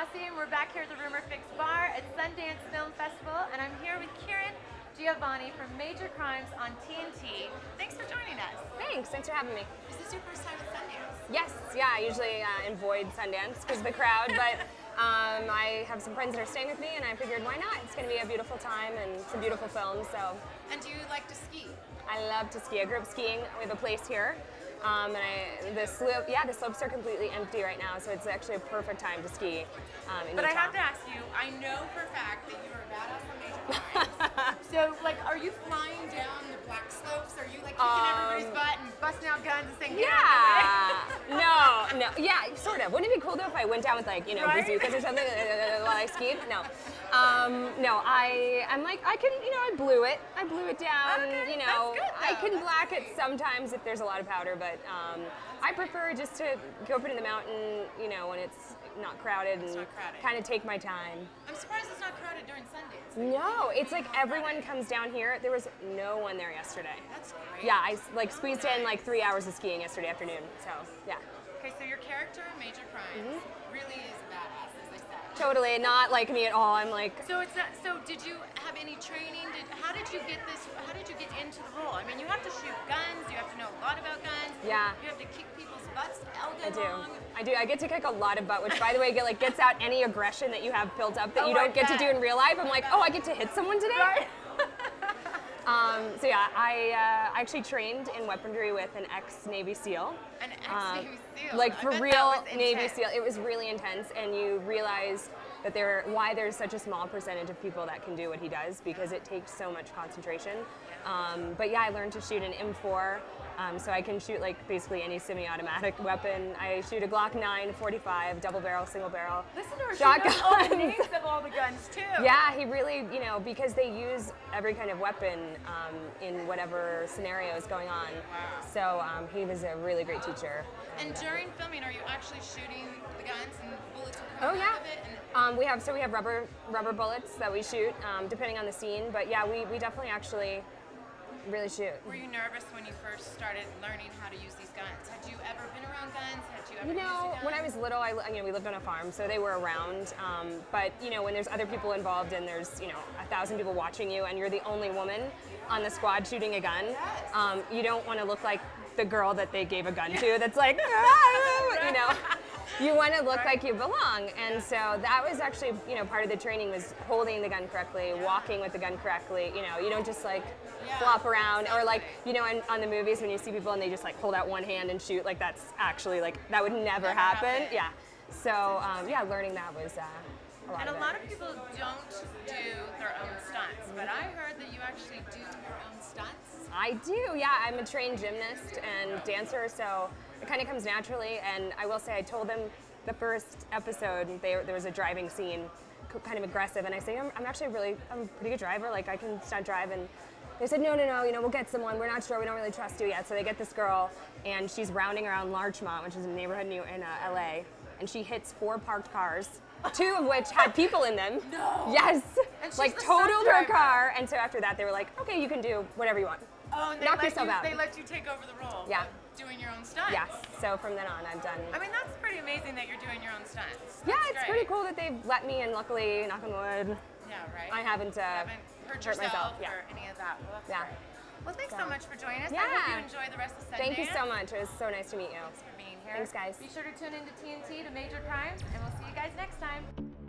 Posse, and we're back here at the Rumor Fix Bar at Sundance Film Festival, and I'm here with Kearran Giovanni from Major Crimes on TNT. Thanks for joining us. Thanks for having me. Is this your first time at Sundance? Yes, yeah, I usually avoid Sundance because of the crowd, but I have some friends that are staying with me, and I figured why not? It's going to be a beautiful time and some beautiful films. So. And do you like to ski? I love to ski. I grew up skiing. We have a place here. The slopes are completely empty right now, so it's actually a perfect time to ski. But Utah. I have to ask you, I know for a fact that you are a badass on Major Crimes. So, like, are you flying down the black slopes? Are you like kicking everybody's butt and busting out guns and saying, No, yeah, sort of. Wouldn't it be cool though if I went down with like bazookas or something while I skied? No, I blew it. I blew it down. Okay, I can black it sometimes if there's a lot of powder, but I prefer just to go up into the mountain, when it's not crowded and kind of take my time. I'm surprised it's not crowded during Sundance. No, it's like everyone comes down here. There was no one there yesterday. That's great. Yeah, I squeezed in like 3 hours of skiing yesterday afternoon. So yeah. Okay, so your character in Major Crimes really is badass, as I said. Totally, not like me at all. I'm like. So it's not. So did you have any training? How did you get this? How did you get into the role? I mean, you have to shoot guns. You have to know a lot about guns. Yeah. You have to kick people's butts all day long. I do. I get to kick a lot of butt, which, by the way, gets out any aggression that you have built up that you don't get to do in real life. I'm like, I get to hit someone today. Right? So yeah, I actually trained in weaponry with an ex-Navy SEAL. An ex-Navy SEAL? Like for real Navy SEAL. It was really intense, and you realize that why there's such a small percentage of people that can do what he does, because it takes so much concentration. But yeah, I learned to shoot an M4, so I can shoot basically any semi-automatic weapon. I shoot a Glock 945, double barrel, single barrel. Listen to her, shotguns. She knows all the names of all the guns too. Yeah, he really, because they use every kind of weapon in whatever scenario is going on. Wow. So he was a really great teacher. And during filming, are you actually shooting the guns and bullets will come out of it? We have rubber bullets that we shoot depending on the scene, but yeah, we definitely actually really shoot. Were you nervous when you first started learning how to use these guns? Had you ever been around guns? Had you ever used a gun? When I was little, we lived on a farm, so they were around. But when there's other people involved and there's 1,000 people watching you and you're the only woman on the squad shooting a gun, you don't want to look like the girl that they gave a gun to. That's like, You want to look like you belong, and so that was actually, part of the training was holding the gun correctly, walking with the gun correctly. You don't just flop around or on the movies when you see people and they just hold out one hand and shoot. That's actually that would never happen. Yeah. So learning that was. A lot of people don't do their own stunts, but I heard that you actually do your own stunts. I do, yeah. I'm a trained gymnast and dancer, so it kind of comes naturally. And I will say, I told them the first episode, there was a driving scene, kind of aggressive, and I say, I'm a pretty good driver, I can stunt drive, and they said, no, we'll get someone, we're not sure, we don't really trust you yet. So they get this girl, and she's rounding around Larchmont, which is a neighborhood in LA, and she hits 4 parked cars, 2 of which had people in them. No. Yes. And totaled her car. And so after that, they were like, okay, you can do whatever you want. Oh, and they let you take over the role. Yeah. Doing your own stunts. Yes. So from then on, I've done. I mean, that's pretty amazing that you're doing your own stunts. That's it's pretty cool that they've let me, and luckily, knock on wood. Yeah, right. I haven't, hurt myself or any of that. Well, that's great. Well, thanks so much for joining us. I hope you enjoy the rest of Sundance. Thank you so much. It was so nice to meet you. Thanks for being here. Thanks, guys. Be sure to tune in to TNT, to Major Crimes, and we'll see you guys next time.